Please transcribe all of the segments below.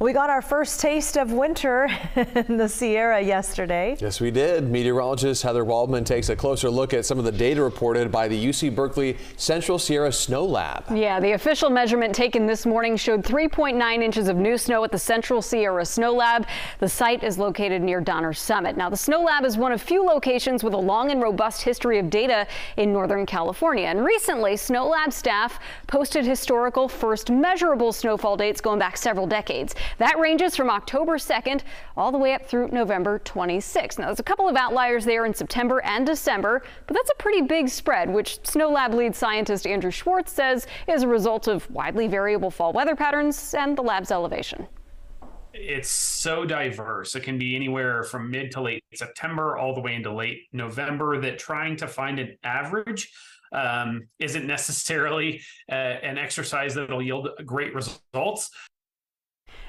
We got our first taste of winter in the Sierra yesterday. Yes, we did. Meteorologist Heather Waldman takes a closer look at some of the data reported by the UC Berkeley Central Sierra Snow Lab. Yeah, the official measurement taken this morning showed 3.9 inches of new snow at the Central Sierra Snow Lab. The site is located near Donner Summit. Now, the Snow Lab is one of few locations with a long and robust history of data in Northern California. And recently, Snow Lab staff posted historical first measurable snowfall dates going back several decades. That ranges from October 2nd all the way up through November 26th. Now, there's a couple of outliers there in September and December, but that's a pretty big spread, which Snow Lab lead scientist Andrew Schwartz says is a result of widely variable fall weather patterns and the lab's elevation. It's so diverse. It can be anywhere from mid to late September all the way into late November that trying to find an average isn't necessarily an exercise that will yield great results.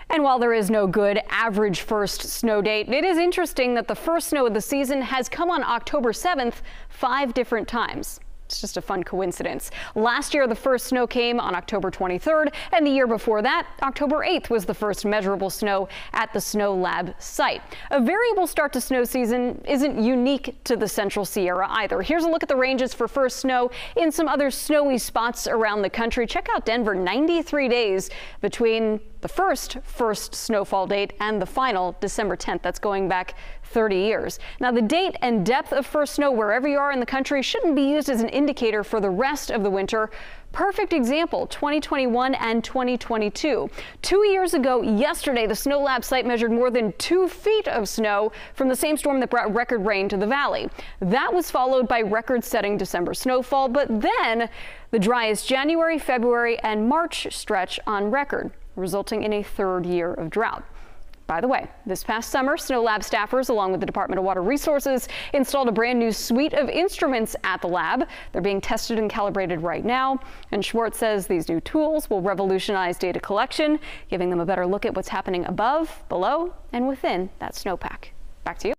And while there is no good average first snow date, it is interesting that the first snow of the season has come on October 7th 5 different times. It's just a fun coincidence. Last year, the first snow came on October 23rd, and the year before that, October 8th was the first measurable snow at the Snow Lab site. A variable start to snow season isn't unique to the Central Sierra either. Here's a look at the ranges for first snow in some other snowy spots around the country. Check out Denver, 93 days between the first snowfall date and the final December 10th. That's going back 30 years. Now, the date and depth of first snow wherever you are in the country shouldn't be used as an indicator for the rest of the winter. Perfect example, 2021 and 2022. 2 years ago yesterday, the Snow Lab site measured more than 2 feet of snow from the same storm that brought record rain to the valley. That was followed by record-setting December snowfall, but then the driest January, February, and March stretch on record, resulting in a third year of drought. By the way, this past summer, Snow Lab staffers, along with the Department of Water Resources, installed a brand new suite of instruments at the lab. They're being tested and calibrated right now, and Schwartz says these new tools will revolutionize data collection, giving them a better look at what's happening above, below, and within that snowpack. Back to you.